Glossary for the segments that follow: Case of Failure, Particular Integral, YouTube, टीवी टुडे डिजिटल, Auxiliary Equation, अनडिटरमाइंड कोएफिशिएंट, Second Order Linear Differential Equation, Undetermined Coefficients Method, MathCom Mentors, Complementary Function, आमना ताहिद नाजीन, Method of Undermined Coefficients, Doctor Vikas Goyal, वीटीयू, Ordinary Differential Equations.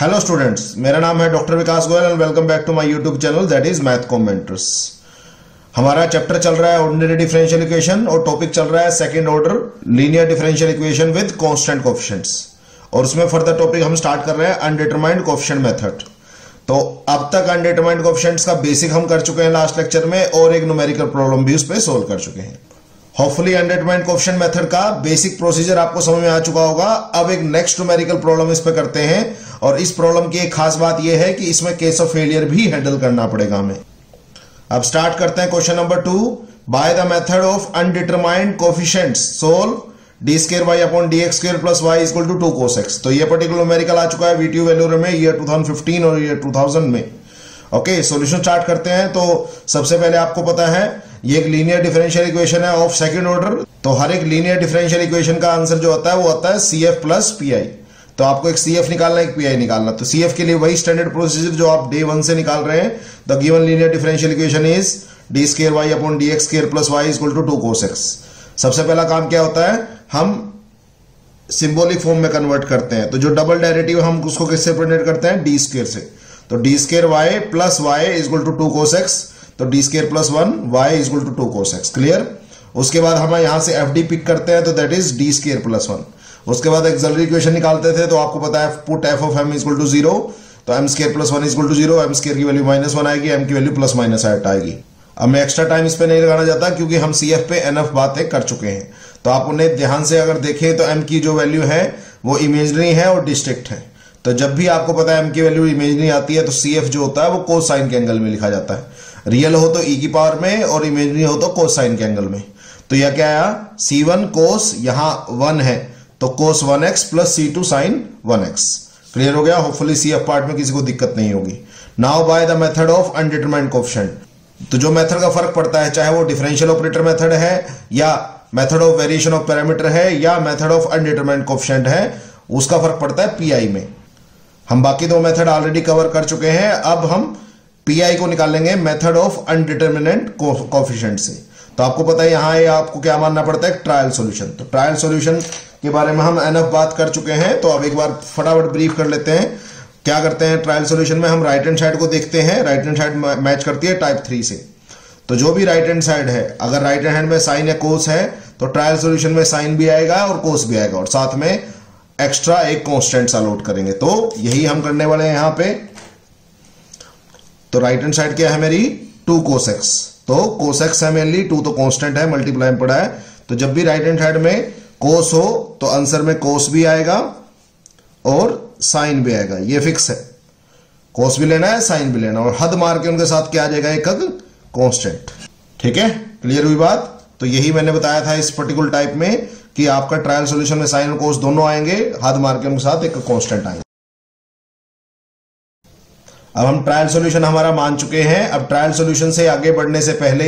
Hello students, मेरा नाम है doctor Vikas Goyal and welcome back to my YouTube channel that is math कॉमेंटर्स। हमारा chapter चल रहा है ऑर्डिनरी डिफरेंशियल इक्वेशन और टॉपिक चल रहा है second order linear differential equation with constant coefficients और उसमें फर्दर टॉपिक हम स्टार्ट कर रहे हैं अनडिटरमाइंड कोएफिशिएंट मेथड। तो अब तक अनडिटरमाइंड कोएफिशिएंट्स का बेसिक हम कर चुके हैं लास्ट लेक्चर में और एक न्यूमेरिकल प्रॉब्लम भी उस पर सोल्व कर चुके हैं। होपफुली अनडिटरमाइंड कोएफिशिएंट मेथड का बेसिक प्रोसीजर आपको समझ में आ चुका होगा। अब एक नेक्स्ट न्यूमेरिकल प्रॉब्लम इस पर करते हैं और इस प्रॉब्लम की एक खास बात यह है कि इसमें केस ऑफ फेलियर भी हैंडल करना पड़ेगा हमें। अब स्टार्ट करते हैं question number 2 by the method of undetermined coefficients solve d2y/dx2 + y = 2 cos x। तो यह पर्टिकुलर न्यूमेरिकल आ चुका है वीटीयू वैल्यू में ईयर 2015 और ईयर 2000 में। ओके, सोल्यूशन स्टार्ट करते हैं। तो सबसे पहले आपको पता है ये एक लीनियर डिफरेंशियल इक्वेशन है ऑफ सेकंड ऑर्डर। तो हर एक लीनियर डिफरेंशियल इक्वेशन का आंसर जो होता है वो आता है CF प्लस PI। तो आपको एक CF निकालना है, एक PI निकालना। तो CF के लिए वही स्टैंडर्ड प्रोसीजर जो आप डे 1 से निकाल रहे हैं। The given linear differential equation is d2y/dx2 + y = 2 cos x। सबसे पहला काम क्या होता है, हम सिंबॉलिक फॉर्म में कन्वर्ट करते हैं। तो जो डबल डेरिवेटिव हम उसको किससे रिप्रेजेंट करते हैं, d स्क्वायर से। तो d2y + y = 2 cos x। तो d2 + 1 y = 2 cos x। Clear. उसके बाद हम यहाँ से एफ डी पिक करते हैं तो दैट इज d2 + 1। उसके बाद एक्सिलरी इक्वेशन निकालते थे तो आपको पता है पुट f(m = 0)। तो m2 + 1 = 0। m2 की वैल्यू -1 आएगी, m की वैल्यू ± आएगी। अब मैं एक्स्ट्रा टाइम इस पर नहीं लगाना चाहता क्योंकि हम सी एफ पे NF बातें कर चुके हैं। तो आप उन्हें ध्यान से अगर देखें तो m की जो वैल्यू है वो इमेजनरी है और डिस्ट्रिक्ट है। तो जब भी आपको पता है m की वैल्यू इमेजनरी आती है तो सी एफ जो होता है वो कोसाइन के एंगल में लिखा जाता है। रियल हो तो e की पावर में और इमेजनरी हो तो कोसाइन के एंगल में। तो यह क्या आया, c1 कोस यहाँ 1 है तो कोस 1x plus c2 sign 1x। Clear हो गया। होपफुली CF पार्ट में किसी को दिक्कत नहीं होगी। Now by the method of अनडिटरमाइंड कोएफिशिएंट। तो जो मेथड का फर्क पड़ता है, चाहे वो डिफरेंशियल ऑपरेटर मेथड है या method of variation of parameter है या मेथड ऑफ अनडिटरमाइंड कोएफिशिएंट है, उसका फर्क पड़ता है पीआई में। हम बाकी दो मेथड ऑलरेडी कवर कर चुके हैं। अब हम पीआई को निकालेंगे मेथड ऑफ अनडिटरमिनेंट कोएफिशिएंट से। तो आपको पता है यहाँ आपको क्या मानना पड़ता है, ट्रायल सॉल्यूशन। तो ट्रायल सॉल्यूशन के बारे में हम एनफ बात कर चुके हैं। तो अब एक बार फटाफट ब्रीफ कर लेते हैं। क्या करते हैं, ट्रायल सॉल्यूशन में हम राइट हैंड साइड को देखते हैं। राइट हैंड साइड मैच करती है टाइप 3 से। तो जो भी राइट हैंड साइड है, अगर राइट हैंड में साइन या कोस है तो ट्रायल सॉल्यूशन में साइन भी आएगा और कोस भी आएगा और साथ में एक्स्ट्रा एक कॉन्स्टेंट अलॉट करेंगे। तो यही हम करने वाले हैं यहाँ पे। तो राइट हैंड साइड क्या है मेरी, 2 cos x। तो cos x है मेनली, 2 तो कांस्टेंट है, मल्टीप्लाई में पड़ा है। तो जब भी राइट हैंड साइड में cos हो तो आंसर में cos भी आएगा और साइन भी आएगा। ये फिक्स है, cos भी लेना है साइन भी लेना और हद मार के उनके साथ क्या आ जाएगा, एक कांस्टेंट। ठीक है, क्लियर हुई बात। तो यही मैंने बताया था इस पर्टिकुलर टाइप में कि आपका ट्रायल सोल्यूशन में साइन और cos दोनों आएंगे, हद मार के उनके साथ एक कांस्टेंट आएंगे। अब हम ट्रायल सॉल्यूशन हमारा मान चुके हैं। अब ट्रायल सॉल्यूशन से आगे बढ़ने से पहले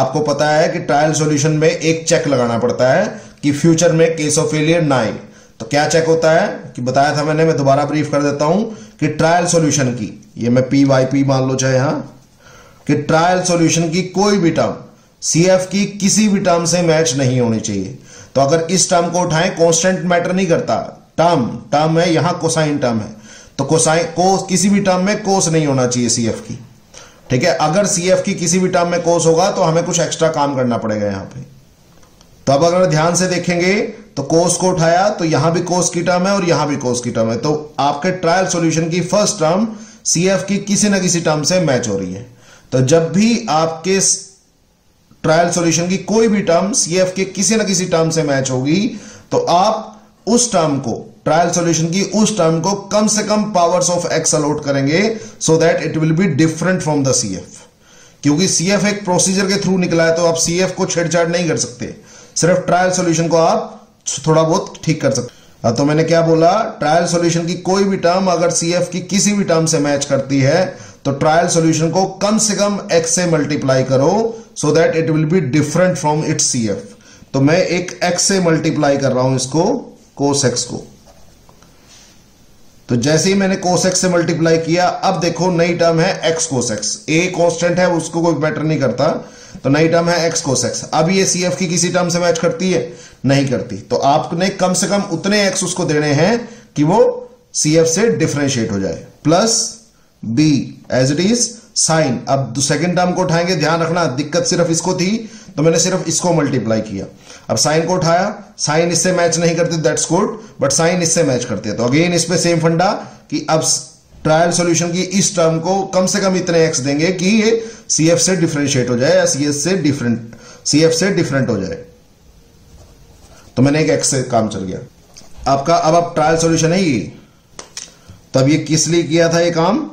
आपको पता है कि ट्रायल सॉल्यूशन में एक चेक लगाना पड़ता है कि फ्यूचर में केस ऑफ फेलियर ना आए। तो क्या चेक होता है कि बताया था मैंने, मैं दोबारा ब्रीफ कर देता हूं कि ट्रायल सॉल्यूशन की, ये मैं PYP मान लो चाहे यहाँ, कि ट्रायल सॉल्यूशन की कोई भी टर्म CF की किसी भी टर्म से मैच नहीं होनी चाहिए। तो अगर इस टर्म को उठाएं, कॉन्स्टेंट मैटर नहीं करता, टर्म है यहाँ कोसाइन टर्म है, तो कोसाइन कोस किसी भी टर्म में कोस नहीं होना चाहिए CF की। ठीक है, अगर CF की किसी भी टर्म में कोस होगा तो हमें कुछ एक्स्ट्रा काम करना पड़ेगा यहाँ पे। तो अब अगर ध्यान से देखेंगे तो कोस को उठाया तो यहाँ भी कोस की टर्म है और यहाँ भी कोस की टर्म है। तो आपके ट्रायल सॉल्यूशन की फर्स्ट टर्म CF की किसी ना किसी टर्म से मैच हो रही है। तो जब भी आपके ट्रायल सॉल्यूशन की कोई भी टर्म CF के किसी ना किसी टर्म से मैच होगी तो आप उस टर्म को, ट्रायल सॉल्यूशन की उस टर्म को कम से कम पावर्स ऑफ एक्स अलॉट करेंगे so that it will be different from the CF। क्योंकि CF एक प्रोसीजर के थ्रू निकला है तो आप CF को छेड़छाड़ नहीं कर सकते, सिर्फ ट्रायल सॉल्यूशन को आप थोड़ा बहुत ठीक कर सकते। तो मैंने क्या बोला, ट्रायल सॉल्यूशन की कोई भी टर्म अगर सीएफ की किसी भी टर्म से मैच करती है तो ट्रायल सॉल्यूशन को कम से कम एक्स से मल्टीप्लाई करो so that it will be different from its CF. तो मैं एक एक्स से मल्टीप्लाई कर रहा हूं इसको, कोस एक्स को। तो जैसे ही मैंने कोस एक्स से मल्टीप्लाई किया, अब देखो नई टर्म है x cos x, a constant है उसको कोई मैटर नहीं करता, तो नई टर्म है एक्स कोस एक्स। अब ये सीएफ की किसी टर्म से मैच करती है? नहीं करती। तो आपने कम से कम उतने एक्स उसको देने हैं कि वो सीएफ से डिफरेंशिएट हो जाए। Plus b as it is sine, अब सेकेंड टर्म को उठाएंगे, ध्यान रखना दिक्कत सिर्फ इसको थी तो मैंने सिर्फ इसको मल्टीप्लाई किया। अब साइन को उठाया, साइन इससे मैच नहीं करती, दैट्स गुड, बट साइन इससे मैच करती है। तो अगेन इस पे सेम फंडा कि अब ट्रायल सॉल्यूशन की इस टर्म को कम से कम इतने एक्स देंगे कि ये सीएफ से डिफरेंशिएट हो जाए या सीएफ से डिफरेंट हो जाए। तो मैंने एक एक्स से काम चल गया आपका। अब आप ट्रायल सॉल्यूशन है ये, तब ये किस लिए किया था ये काम,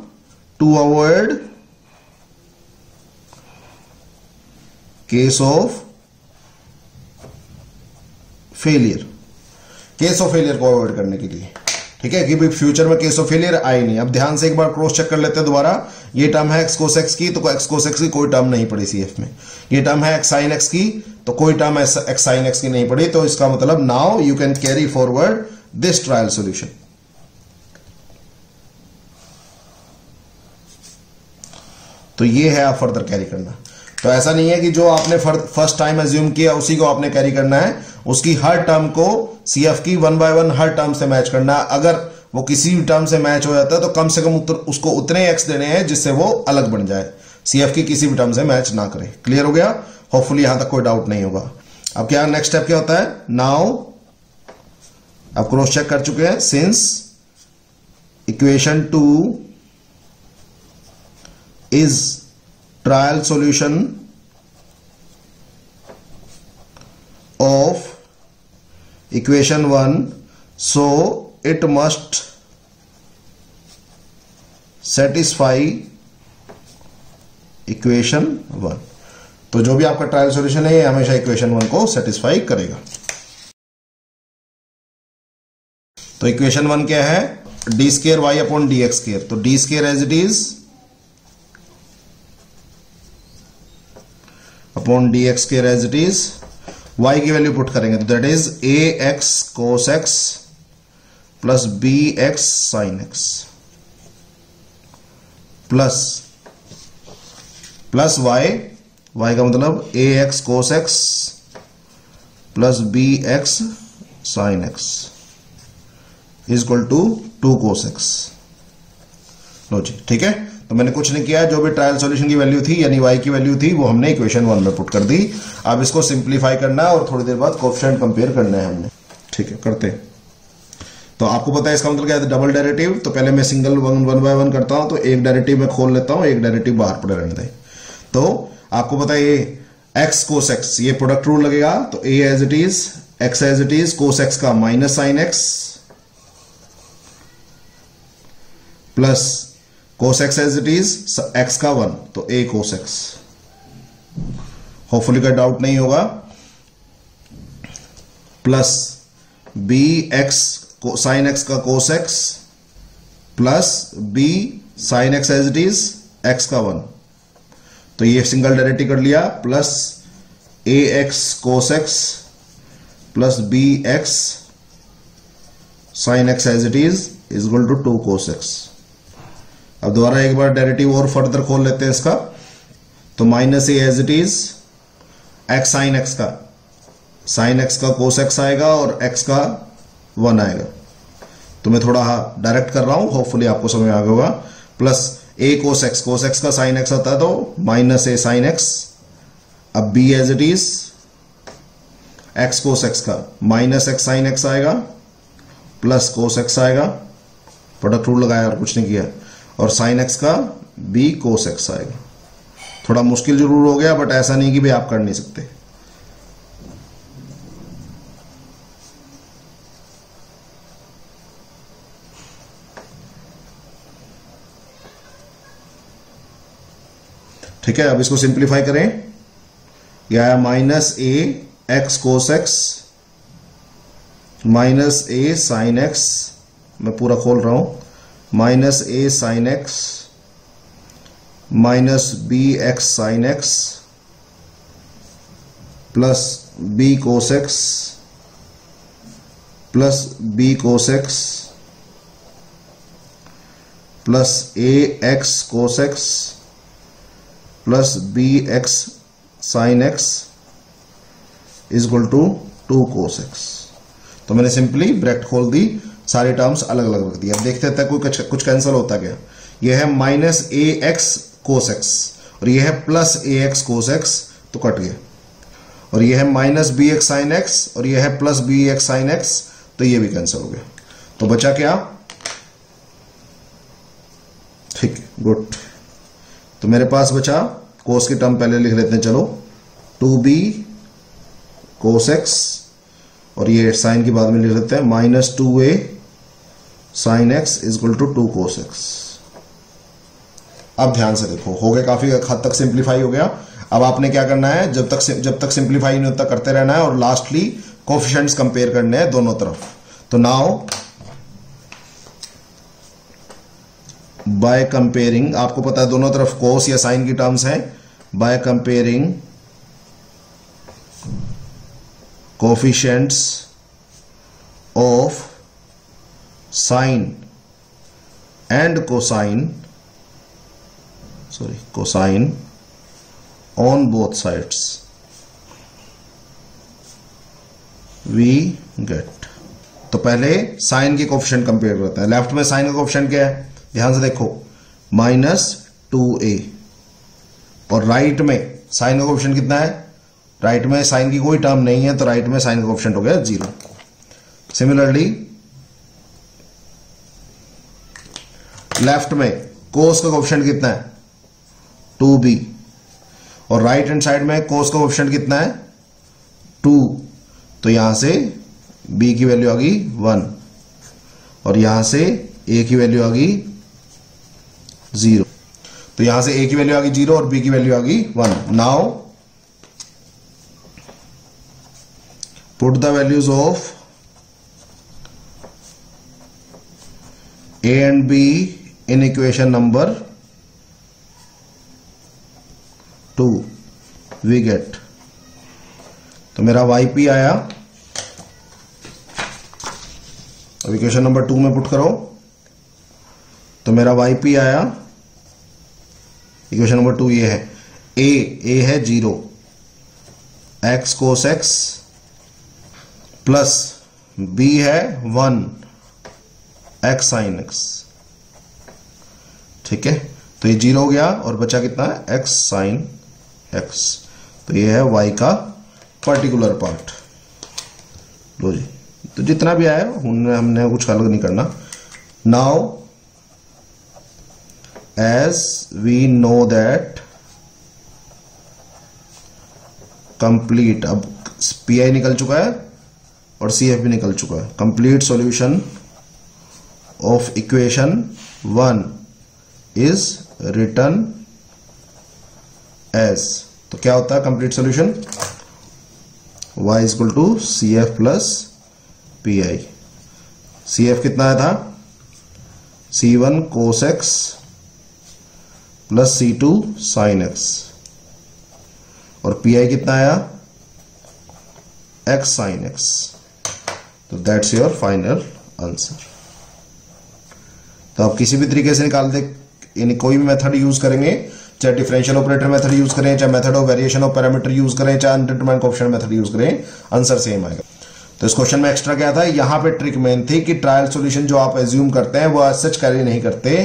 to avoid case of failure, case of failure को अवॉइड करने के लिए, ठीक है, कि भाई फ्यूचर में केस ऑफ फेलियर आए नहीं। अब ध्यान से एक बार क्रॉस चेक कर लेते हैं दोबारा, ये टर्म है एक्स कोस एक्स की, तो एक्स कोस एक्स की कोई टर्म नहीं पड़ी सीएफ में। ये टर्म है एक्स साइन एक्स की, तो कोई टर्म एक्स साइन एक्स की नहीं पड़ी। तो इसका मतलब now you can carry forward this trial solution. तो ये है आप फर्दर कैरी करना। तो ऐसा नहीं है कि जो आपने फर्स्ट टाइम एज्यूम किया उसी को आपने कैरी करना है, उसकी हर टर्म को सीएफ की वन बाय वन हर टर्म से मैच करना है। अगर वो किसी भी टर्म से मैच हो जाता है तो कम से कम उसको उतने एक्स देने हैं जिससे वो अलग बन जाए, सीएफ की किसी भी टर्म से मैच ना करे। क्लियर हो गया, होपफुली यहां तक कोई डाउट नहीं होगा। अब क्या नेक्स्ट स्टेप क्या होता है, नाउ आप क्रॉस चेक कर चुके हैं, since equation two is trial solution of equation 1, so it must satisfy equation 1। तो जो भी आपका ट्रायल सॉल्यूशन है ये हमेशा इक्वेशन 1 को सेटिस्फाई करेगा। तो इक्वेशन 1 क्या है, d square y upon d x square. तो d square as it is upon d x square as it is, y की वैल्यू पुट करेंगे तो that is a x cos x plus b x sine x plus plus y, y का मतलब a x cos x plus b x sine x is equal to 2 cos x। लो जी, ठीक है, तो मैंने कुछ नहीं किया, जो भी ट्रायल सॉल्यूशन की वैल्यू थी यानी y की वैल्यू थी वो हमने इक्वेशन 1 में पुट कर दी। अब इसको सिंप्लीफाई करना है और थोड़ी देर बाद कोएफिशिएंट कंपेयर करना है हमने, ठीक है, करते हैं। तो आपको पता है इसका मतलब क्या है, डबल डेरिवेटिव। तो पहले मैं सिंगल वन बाय वन करता हूं, तो एक डेरिवेटिव मैं खोल लेता हूं, एक डेरिवेटिव बाहर पड़े रहने दें। तो आपको पता है ये एक्स कोस एक्स ये प्रोडक्ट रूल लगेगा, तो a as it is x as it is cos x का minus sine x plus cos x as it is x का 1, तो ए कोस एक्स। होपफुली का डाउट नहीं होगा। Plus b x sine x का cos x plus b sine x as it is x का 1, तो ये सिंगल डेरिवेटिव कर लिया। Plus a x cos x plus b x sine x as it is equal to 2 cos x। अब दोबारा एक बार derivative और फर्दर खोल लेते हैं इसका, तो minus a as it is x sine x का कोस एक्स आएगा और एक्स का 1 आएगा। तो मैं थोड़ा डायरेक्ट कर रहा हूं, होपफुली आपको समझ आ गया होगा। प्लस ए कोस एक्स का साइन एक्स आता है तो माइनस ए साइन एक्स। अब b as it is x cos x का माइनस एक्स साइन एक्स आएगा प्लस कोस एक्स आएगा, प्रोडक्ट रूल लगाया और कुछ नहीं किया, और साइन एक्स का बी कोस एक्स आएगा। थोड़ा मुश्किल जरूर हो गया बट ऐसा नहीं कि भाई आप कर नहीं सकते। ठीक है, अब इसको सिंप्लीफाई करें, यह आया minus a x cos x minus a sine x, मैं पूरा खोल रहा हूं, minus a sine x minus b x sine x plus b cos x plus b cos x plus a x cos x plus b x sine x is equal to 2 cos x. तो मैंने simply bracket खोल दी, सारे terms अलग अलग रख दिए। अब देखते हैं कुछ कुछ कैंसिल होता क्या। यह है minus a x cos x और यह है plus a x cos x, तो कट गया। और यह है minus b x sine x और यह है plus b x sine x, तो यह भी कैंसिल हो गया। तो बचा क्या, ठीक है, गुड। तो मेरे पास बचा कोस के टर्म पहले लिख लेते हैं, चलो 2b कोस एक्स और ये साइन के बाद में लिख लेते हैं minus 2a sine x is equal to 2 cos x. अब ध्यान से देखो, हो गया, काफी हद तक सिंप्लीफाई हो गया। अब आपने क्या करना है, जब तक सिंप्लीफाई नहीं होता करते रहना है और लास्टली कोफिशिएंट्स कंपेयर करने हैं दोनों तरफ। तो नाउ बाय कंपेयरिंग, आपको पता है दोनों तरफ कोस या साइन की टर्म्स हैं, by comparing coefficients of sine and cosine, sorry cosine on both sides we get. तो पहले साइन के कोफिशिएंट कंपेयर करते हैं। लेफ्ट में साइन का कोफिशिएंट क्या है, ध्यान से देखो, माइनस 2a, और राइट में साइन का कोफिशिएंट कितना है, राइट में साइन की कोई टर्म नहीं है तो राइट में साइन का कोफिशिएंट हो गया 0। सिमिलरली लेफ्ट में कोस का कोफिशिएंट कितना है 2b और राइट हैंड साइड में कोस का कोफिशिएंट कितना है 2, तो यहां से b की वैल्यू आ गई 1 और यहां से a की वैल्यू आ गई 0। तो यहां से a की वैल्यू आ गई 0 और b की वैल्यू आ गई 1। Now put the values of a and b in equation number 2 we get. तो मेरा yp आया, अब इक्वेशन नंबर 2 में पुट करो, तो मेरा yp आया, इक्वेशन नंबर 2 ये है, a है 0 x cos x plus b है 1 x साइन x, ठीक है। तो ये 0 हो गया और बचा कितना है x साइन x, तो ये है y का पर्टिकुलर पार्ट। लो जी, तो जितना भी आया हमने कुछ अलग नहीं करना। Now as we know that complete, अब pi निकल चुका है और cf भी निकल चुका है, complete solution of equation 1 is written as, तो क्या होता है complete solution, y is equal to cf plus pi। cf कितना आया था, c1 cos x plus c2 sine x और पीआई कितना आया x साइन एक्स। तो दैट्स योर फाइनल आंसर। तो आप किसी भी तरीके से निकाल दे, यानी कोई भी मेथड यूज करेंगे, चाहे डिफरेंशियल ऑपरेटर मेथड यूज करें, चाहे method of variation of parameter use करें, चाहे अनडिटरमाइंड कोएफिशिएंट मेथड यूज करें, आंसर सेम आएगा। तो इस क्वेश्चन में एक्स्ट्रा क्या था, यहां पे ट्रिक मेन थी कि ट्रायल सॉल्यूशन जो आप एज्यूम करते हैं वो आज सच कैरी नहीं करते,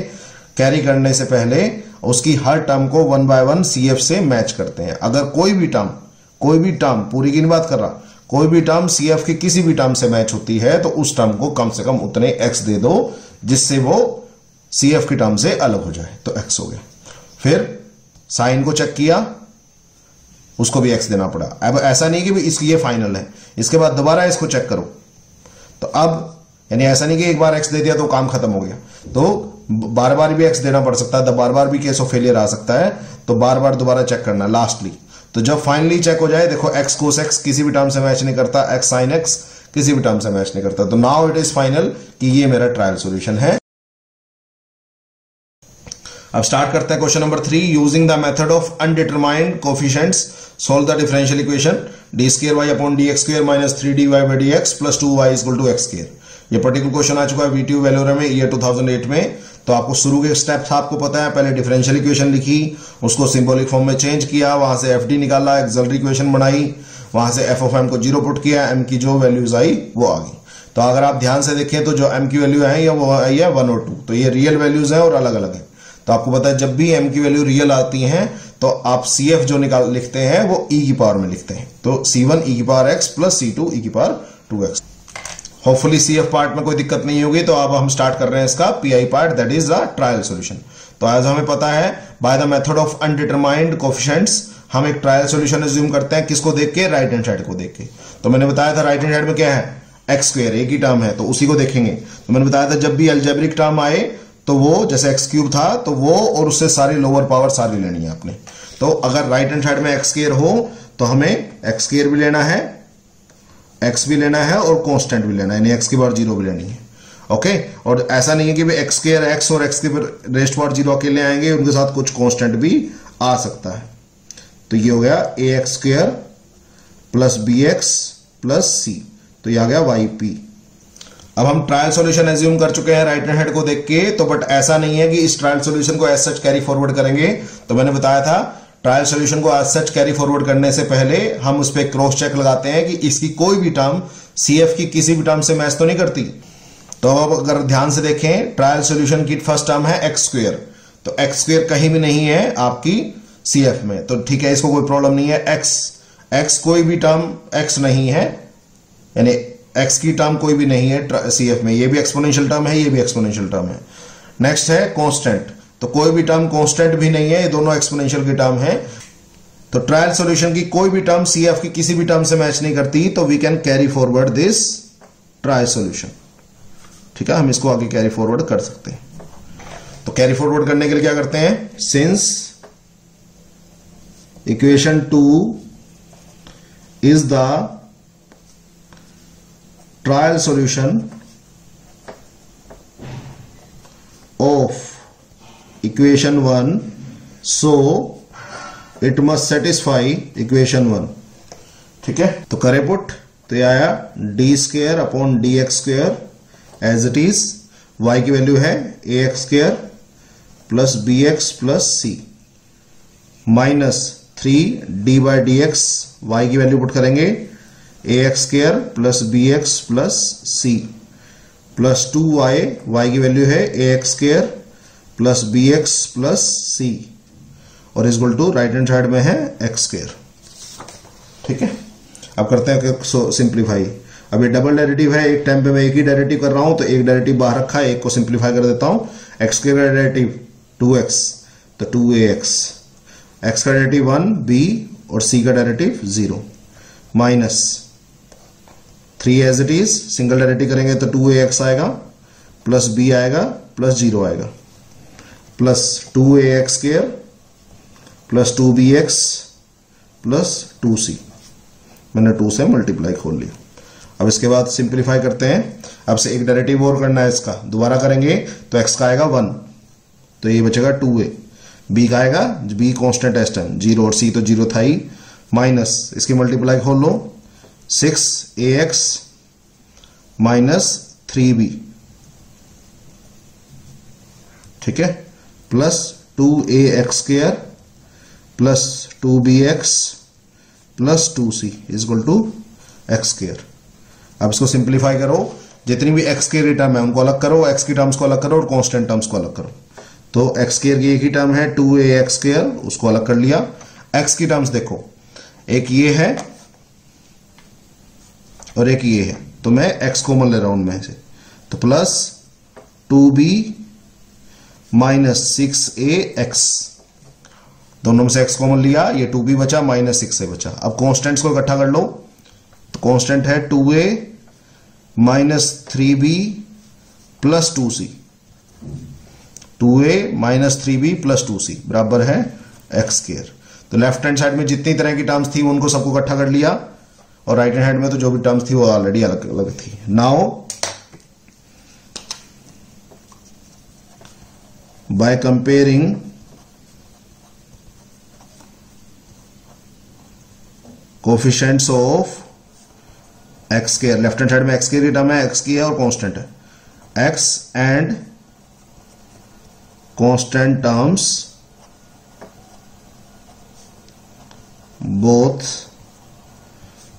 कैरी करने से पहले उसकी हर टर्म को 1 by 1 CF से मैच करते हैं। अगर कोई भी टर्म पूरी की नहीं बात कर रहा, कोई भी टर्म CF की किसी भी टर्म से मैच होती है तो उस टर्म को कम से कम उतने X दे दो जिससे वो CF की टर्म से अलग हो जाए, तो X हो गया। फिर साइन को चेक किया, उसको भी X देना पड़ा। अब ऐसा नहीं कि भी इसकी ये फाइनल है, इसके बाद दोबारा इसको चेक करो, तो अब यानी ऐसा नहीं कि एक बार X दे दिया तो काम खत्म हो गया, तो बार बार भी एक्स देना पड़ सकता है, तो बार बार भी केस ऑफ फेलियर आ सकता है, तो बार बार दोबारा चेक करना लास्टली। तो जब फाइनली चेक हो जाए, देखो एक्स कोस एक्स किसी भी टर्म से मैच नहीं करता, एक्स साइन एक्स किसी भी टर्म से मैच नहीं करता। तो नाउ इट इज फाइनल कि ये मेरा ट्रायल सॉल्यूशन है। अब स्टार्ट करते हैं question number 3। Using the method of undetermined coefficients solve the differential equation d square y upon d x square minus 3dy by d x plus 2y equal to x square. ये particular question आ चुका है वीटीयू वेलोरा में year 2008 में। तो आपको शुरू के स्टेप्स आपको पता है, पहले डिफरेंशियल इक्वेशन लिखी, उसको सिंबॉलिक फॉर्म में चेंज किया, वहां से एफ डी निकाला, एक्सिलरी इक्वेशन बनाई, वहां से एफ ऑफ एम को जीरो पुट किया, एम की जो वैल्यूज आई वो आ गई। तो अगर आप ध्यान से देखें तो जो एम की वैल्यू है या वो आई है 1 और 2। तो ये रियल वैल्यूज हैं और अलग अलग है। तो आपको पता है जब भी एम की वैल्यू रियल आती हैं तो आप सी एफ जो लिखते हैं वो ई की पावर में लिखते हैं। तो c1 ई की power x plus c2 e की power 2x। Hopefully C F part में कोई दिक्कत नहीं होगी। तो अब हम स्टार्ट कर रहे हैं इसका P I part, that is the trial solution. तो आज हमें पता है by the method of undetermined coefficients हम एक ट्रायल सॉल्यूशन अज्यूम करते हैं, किसको देख के, राइट हैंड साइड को देख के। तो मैंने बताया था राइट हैंड साइड में क्या है, एक्स स्क्वायर, एक ही टर्म है तो उसी को देखेंगे। तो मैंने बताया था जब भी अल्जेब्रिक टर्म आए तो वो जैसे एक्स क्यूब था तो वो और उससे सारी लोअर पावर सारी लेनी है आपने। तो अगर राइट हैंड साइड में एक्स स्क्वायर हो तो हमें एक्स स्क्वायर भी लेना है, एक्स भी लेना है और कॉन्स्टेंट भी लेना है, यानी एक्स की पावर 0 भी लेनी है। ओके, और ऐसा नहीं है कि भाई एक्स स्क्वायर एक्स और एक्स की रेस्ट पावर 0 अकेले आएंगे, उनके साथ कुछ कॉन्स्टेंट भी आ सकता है। तो ये हो गया a x square plus b x plus c, तो ये आ गया वाई पी। अब हम ट्रायल सॉल्यूशन एज्यूम कर चुके हैं राइट हैंड साइड को देख के। तो बट ऐसा नहीं है कि इस ट्रायल सॉल्यूशन को एज सच कैरी फॉरवर्ड करेंगे। तो मैंने बताया था ट्रायल सॉल्यूशन को एज सच कैरी फॉरवर्ड करने से पहले हम उस पर क्रॉस चेक लगाते हैं कि इसकी कोई भी टर्म सी एफ की किसी भी टर्म से मैच तो नहीं करती। तो अब अगर ध्यान से देखें ट्रायल सॉल्यूशन की फर्स्ट टर्म है एक्स स्क्वायर, तो एक्स स्क्वायर कहीं भी नहीं है आपकी सी एफ में, तो ठीक है, इसको कोई प्रॉब्लम नहीं है। एक्स एक्स कोई भी टर्म एक्स नहीं है, यानी एक्स की टर्म कोई भी नहीं है सी एफ में। ये भी एक्सपोनेंशियल टर्म है, ये भी एक्सपोनेंशियल टर्म है। नेक्स्ट है कांस्टेंट, तो कोई भी टर्म कांस्टेंट भी नहीं है, ये दोनों एक्सपोनेंशियल की टर्म है। तो ट्रायल सॉल्यूशन की कोई भी टर्म सी एफ की किसी भी टर्म से मैच नहीं करती, तो we can carry forward this trial solution. ठीक है, हम इसको आगे कैरी फॉरवर्ड कर सकते हैं। तो कैरी फॉरवर्ड करने के लिए क्या करते हैं, since equation 2 is the trial solution of equation 1, so it must satisfy equation 1। ठीक है, तो करे पुट, तो ये आया d square upon d x square as it is, y की वैल्यू है a x square plus b x plus c minus 3d by d x, y की वैल्यू पुट करेंगे a x square plus b x plus c plus 2y, Y की value है a x square plus b x plus c और equal to right hand side में है x square. ठीक है, अब करते हैं सिंप्लीफाई। अब ये डबल डेरिवेटिव है, एक टाइम पे मैं एक ही डेरिवेटिव कर रहा हूं, तो एक डेरिवेटिव बाहर रखा है, एक को सिंप्लीफाई कर देता हूँ। एक्स स्क्र का डेरिवेटिव 2x, तो 2ax, एक्स का डेरिवेटिव 1b और c का derivative 0 minus 3 as it is, single derivative करेंगे तो 2ax आएगा प्लस b आएगा प्लस 0 आएगा plus 2ax square plus 2bx plus 2c, मैंने 2 से मल्टीप्लाई खोल लिया। अब इसके बाद सिंप्लीफाई करते हैं, अब से एक डेरिवेटिव और करना है इसका, दोबारा करेंगे तो x का आएगा 1, तो ये बचेगा 2a, b का आएगा, b कॉन्स्टेंट है इस टाइम 0 और c तो 0 था ही, माइनस इसकी मल्टीप्लाई खोल लो 6ax माइनस 3b, ठीक है, plus 2ax square plus 2bx plus 2c is equal to x square. अब इसको सिंप्लीफाई करो, जितनी भी एक्स स्क्वायर टर्म है उनको अलग करो, एक्स की टर्म्स को अलग करो और कांस्टेंट टर्म्स को अलग करो। तो एक्स स्क्वायर की एक ही टर्म है 2ax स्क्वायर, उसको अलग कर लिया। एक्स की टर्म्स देखो, एक ये है और एक ये है, तो मैं x कॉमन ले रहा हूं उनमें से, तो प्लस 2b माइनस 6ax, दोनों में से x कॉमन लिया, ये 2b बचा माइनस 6a बचा। अब कॉन्स्टेंट्स को इकट्ठा कर लो, तो कॉन्स्टेंट है 2a minus 3b plus 2c, 2a minus 3b plus 2c बराबर है x स्क्वायर। तो लेफ्ट हैंड साइड में जितनी तरह की टर्म्स थी उनको सबको इकट्ठा कर लिया और राइट हैंड में तो जो भी टर्म्स थी वो ऑलरेडी अलग अलग थी. Now by comparing coefficients of x square, left hand side में x की टर्म है, x की है और कांस्टेंट है, x and constant terms both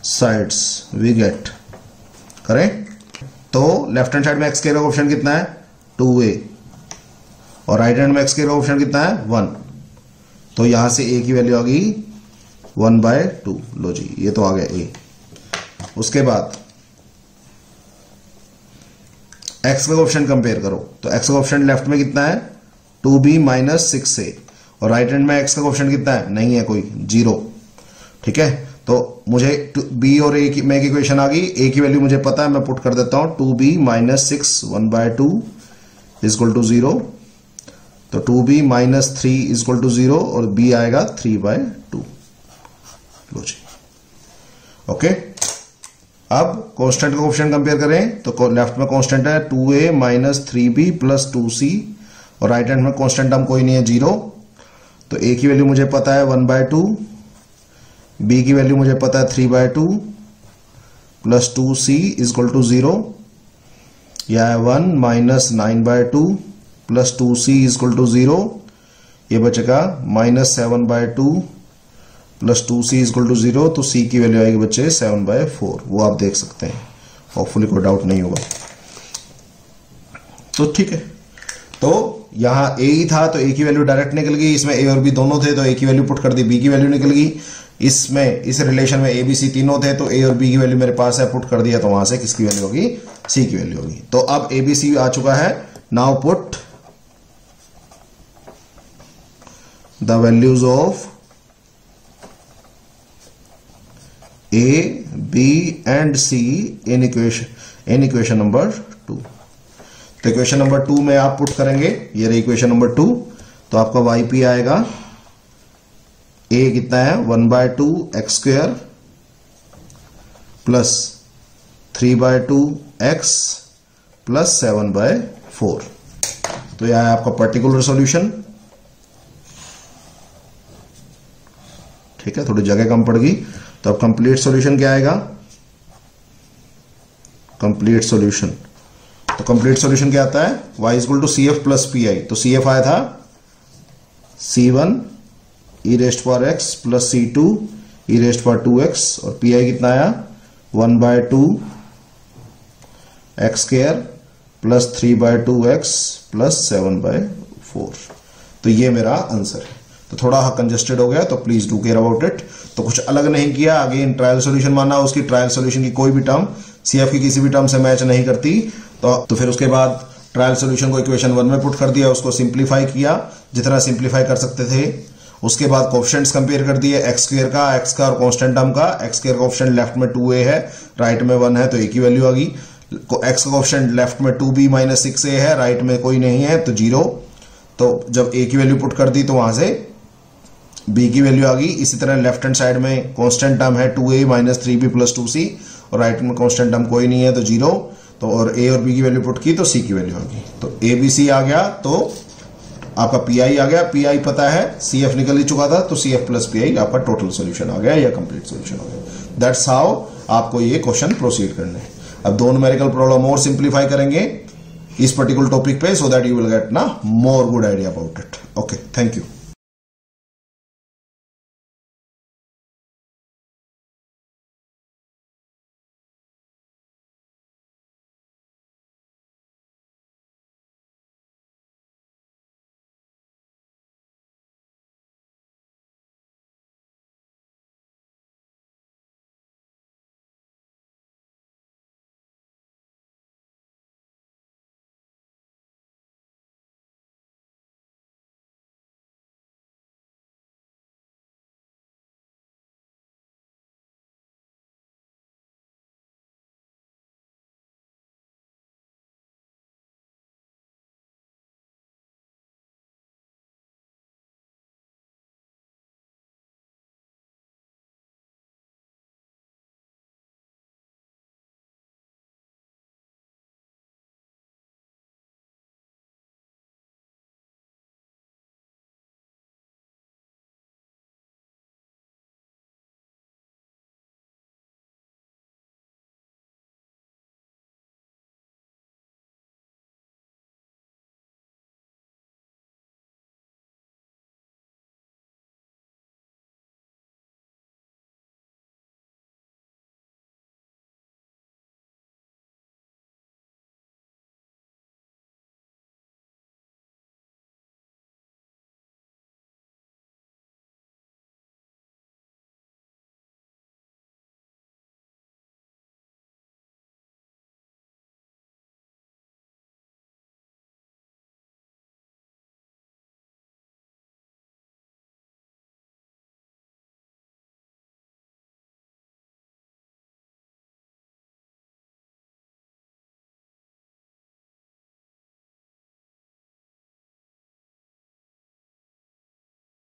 sides we get. Correct. तो लेफ्ट हैंड साइड में x का ऑप्शन कितना है 2a और राइट हैंड में एक्स के ऑप्शन कितना है 1. तो यहां से ए की वैल्यू आ गई 1/2. लो जी ये तो आ गया ए. उसके बाद एक्स का ऑप्शन कंपेयर करो तो एक्स का ऑप्शन लेफ्ट में कितना है 2b - 6a और राइट हैंड में एक्स का ऑप्शन कितना है, नहीं है कोई, 0. ठीक है. तो मुझे बी और ए की में एक इक्वेशन आ गई, ए की वैल्यू मुझे पता है, मैं पुट कर देता हूं 2b - 6 1/2 = 0. तो 2b - 3 = 0 और b आएगा 3/2. लो जी ओके. अब कांस्टेंट का ऑप्शन कंपेयर करें तो लेफ्ट में कांस्टेंट है 2a - 3b + 2c और राइट हैंड में कांस्टेंट टर्म कोई नहीं है 0. तो a की वैल्यू मुझे पता है 1/2, b की वैल्यू मुझे पता है 3/2 प्लस 2c = 0. यह है 1 - 9/2 प्लस 2c = 0. ये बचेगा -7/2 प्लस 2c = 0. तो c की वैल्यू आएगी बच्चे 7/4. वो आप देख सकते हैं, होपफुली कोई डाउट नहीं होगा. तो ठीक है, तो यहाँ a ही था तो a की वैल्यू डायरेक्ट निकल गई. इसमें a और b दोनों थे तो a की वैल्यू पुट कर दी, b की वैल्यू निकल गई. इसमें इस रिलेशन में a b c तीनों थे तो a और b की वैल्यू मेरे पास है, पुट कर दिया तो वहां से किसकी वैल्यू होगी, c की वैल्यू होगी. तो अब a b c आ चुका है. Now put the values of a, b and c in equation number 2. तो equation number 2 में आप पुट करेंगे, ये रही equation number 2. तो आपका yp आएगा a कितना है 1/2 x² प्लस 3/2 x प्लस 7/4. तो यह है आपका पर्टिकुलर सॉल्यूशन. ठीक है, थोड़ी जगह कम पड़ गई. तो अब कंप्लीट सॉल्यूशन क्या आएगा, कंप्लीट सॉल्यूशन. तो कंप्लीट सॉल्यूशन क्या आता है, y = CF + PI. तो CF आया था C1 e⁻⁴x plus C2 e⁻²x और PI कितना आया 1/2 x² प्लस 3/2 x प्लस 7/4. तो ये मेरा आंसर है. तो थोड़ा कंजस्टेड हो गया तो please do care about it. तो कुछ अलग नहीं किया, आगे ट्रायल सॉल्यूशन माना, उसकी ट्रायल सॉल्यूशन की कोई भी टर्म सीएफ की किसी भी टर्म से मैच नहीं करती. तो फिर उसके बाद ट्रायल सॉल्यूशन को इक्वेशन 1 में पुट कर दिया, उसको सिंप्लीफाई किया जितना सिंप्लीफाई कर सकते थे. उसके बाद कोएफिशिएंट्स कंपेयर कर दिए, x² का, x का और कांस्टेंट टर्म का. x² का ऑप्शन लेफ्ट में 2a है, राइट में 1 है तो a की वैल्यू आ गई. x का ऑप्शन लेफ्ट में 2b - 6a है, राइट में कोई नहीं है तो 0. तो जब a की वैल्यू पुट कर दी तो वहां से b की वैल्यू आ गई. इसी तरह लेफ्ट हैंड साइड में कांस्टेंट टर्म है 2a - 3b + 2c और राइट में कांस्टेंट टर्म कोई नहीं है तो 0. तो और a और b की वैल्यू पुट की तो c की वैल्यू आ गई. तो a b c आ गया तो आपका pi आ गया, pi पता है, cf निकल ही चुका था तो CF + PI आपका टोटल सॉल्यूशन आ गया या कंप्लीट सॉल्यूशन आ गया. दैट्स हाउ आपको ये क्वेश्चन प्रोसीड करना है. अब दो न्यूमेरिकल प्रॉब्लम और सिंप्लीफाई करेंगे इस पर्टिकुलर टॉपिक पे, so that you will get ना more good idea about it. Okay, thank you.